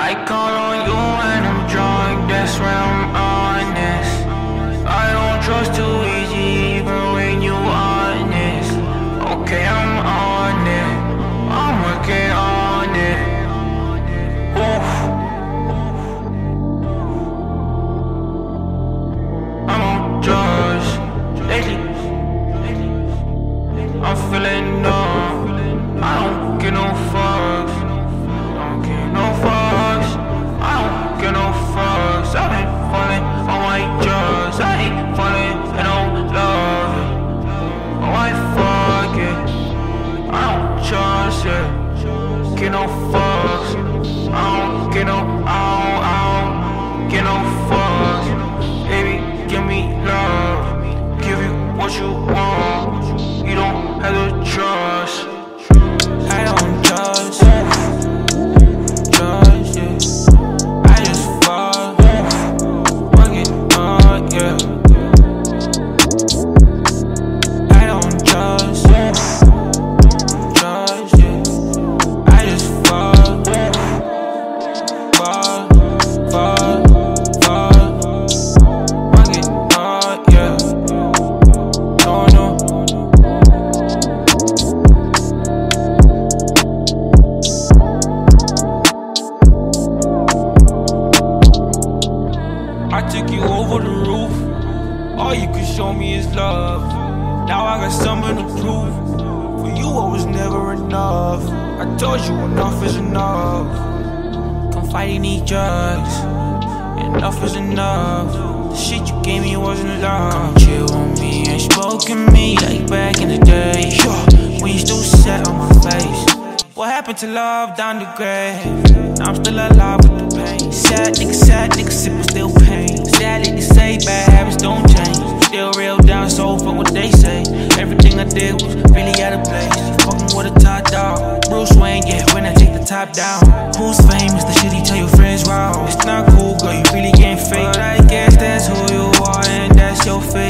I call on you when I'm drunk, that's when I'm honest. I don't trust too easy, even when you honest. Okay, I'm on it, I'm working on it. Oof. I'm on drugs lately, I'm feeling numb. I don't give no fucks, don't give no fucks. I've been falling on my drugs, I ain't falling in no love. Oh, I fuck it, I don't trust it. Get no fucks, I don't get no, I don't get no fucks. Baby, give me love, give you what you want. You don't have to trust, I don't trust it. All you could show me is love. Now I got something to prove. For you I was never enough. I told you enough is enough. Confiding these drugs, enough is enough. The shit you gave me wasn't love. Come chill on me and smoke at me like back in the day. When you still sat on my face. What happened to love down the grave? Now I'm still alive with the pain. Sad nigga, sippin' still pain. Sad nigga say bad habits don't change. Still real down, so fuck what they say. Everything I did was really out of place. Fucking with a top dog, Bruce Wayne, yeah, when I take the top down. Who's famous, the shit you tell your friends, wow. It's not cool, girl, you really can't fake. But I guess that's who you are and that's your fate.